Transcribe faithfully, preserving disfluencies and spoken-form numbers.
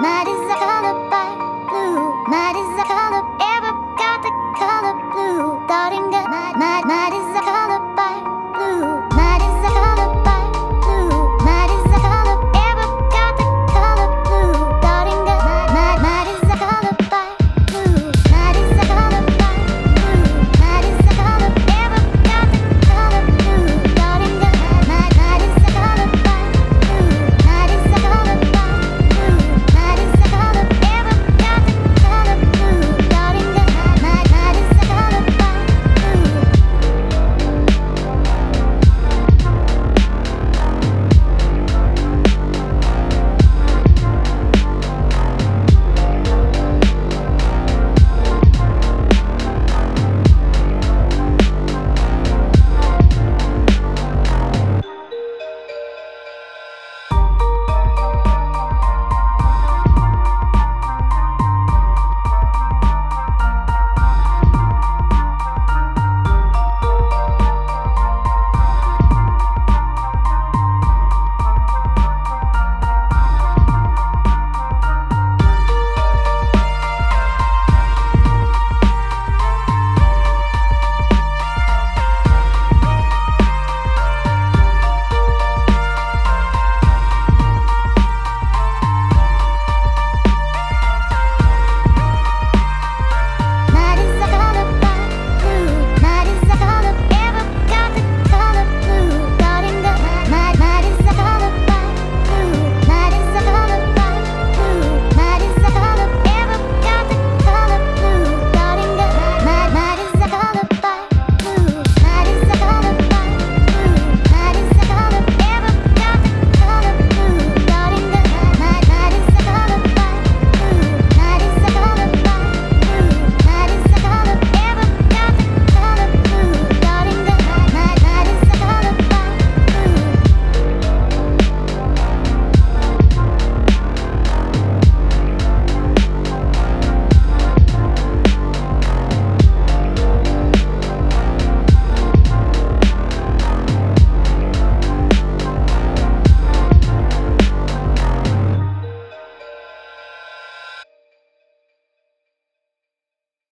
Night is a color by blue. Night is a color. Ever got the color blue? Darting the night, night, night is